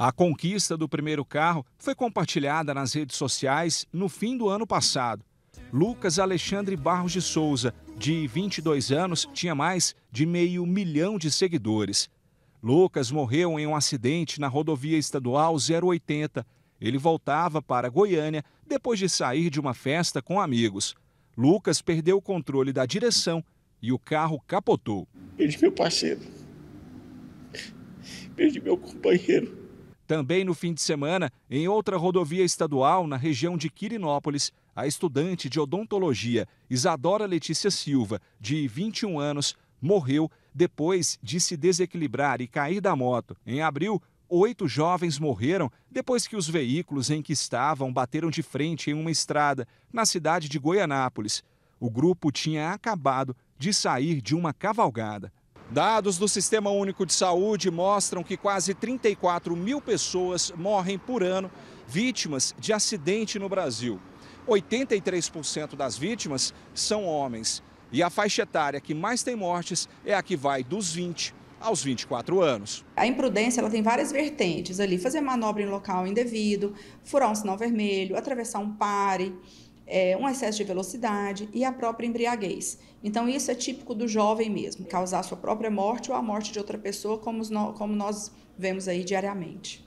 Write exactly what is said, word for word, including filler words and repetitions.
A conquista do primeiro carro foi compartilhada nas redes sociais no fim do ano passado. Lucas Alexandre Barros de Souza, de vinte e dois anos, tinha mais de meio milhão de seguidores. Lucas morreu em um acidente na rodovia estadual zero oitenta. Ele voltava para Goiânia depois de sair de uma festa com amigos. Lucas perdeu o controle da direção e o carro capotou. Perdi meu parceiro. Perdi meu companheiro. Também no fim de semana, em outra rodovia estadual na região de Quirinópolis, a estudante de odontologia Isadora Letícia Silva, de vinte e um anos, morreu depois de se desequilibrar e cair da moto. Em abril, oito jovens morreram depois que os veículos em que estavam bateram de frente em uma estrada na cidade de Goianápolis. O grupo tinha acabado de sair de uma cavalgada. Dados do Sistema Único de Saúde mostram que quase trinta e quatro mil pessoas morrem por ano vítimas de acidente no Brasil. oitenta e três por cento das vítimas são homens. E a faixa etária que mais tem mortes é a que vai dos vinte aos vinte e quatro anos. A imprudência ela tem várias vertentes ali, fazer manobra em local indevido, furar um sinal vermelho, atravessar um pare, é, um excesso de velocidade e a própria embriaguez. Então isso é típico do jovem mesmo, causar sua própria morte ou a morte de outra pessoa, como, como nós vemos aí diariamente.